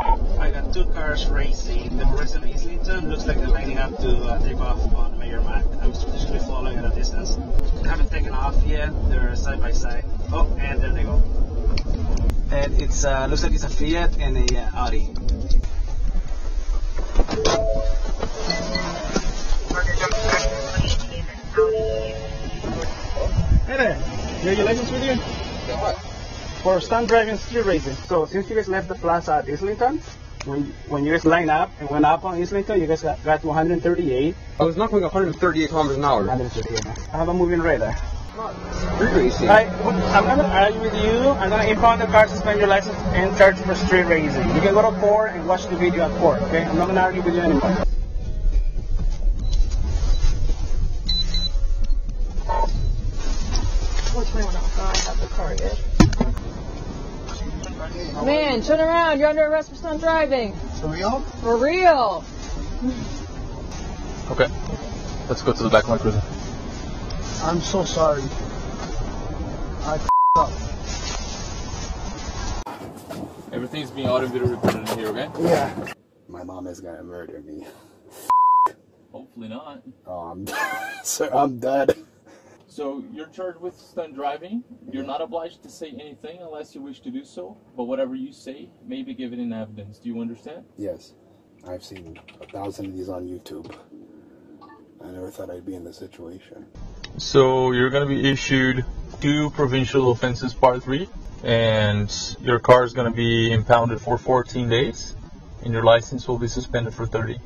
I got two cars racing. The Progressive Islington looks like they're lining up to take off on Major Mac. I'm strategically following at a distance. They haven't taken off yet. They're side by side. Oh, and there they go. And it's looks like it's a Fiat and a Audi. Hey there, you have your license with you? Yeah, what? For stunt driving street racing. So since you guys left the plaza at Islington, when you guys lined up and went up on Islington, you guys got 138. I was not going 138 kilometers an hour. 138. I have a moving radar. Street racing. I'm going to argue with you. I'm going to impound the car, suspend your license, and charge for street racing. You can go to court and watch the video at court, okay? I'm not going to argue with you anymore. Man, turn around. You're under arrest for stunt driving. For real? For real. Okay. Let's go to the back of my cruiser. I'm so sorry. I f***ed up. Everything's being audio-video recorded in here, okay? Yeah. My mom is gonna murder me. Hopefully not. Oh, I'm dead. Sir, I'm dead. So you're charged with stunt driving. You're not obliged to say anything unless you wish to do so, but whatever you say may be given in evidence. Do you understand? Yes. I've seen 1,000 of these on YouTube. I never thought I'd be in this situation. So you're going to be issued 2 provincial offenses part 3, and your car is going to be impounded for 14 days, and your license will be suspended for 30.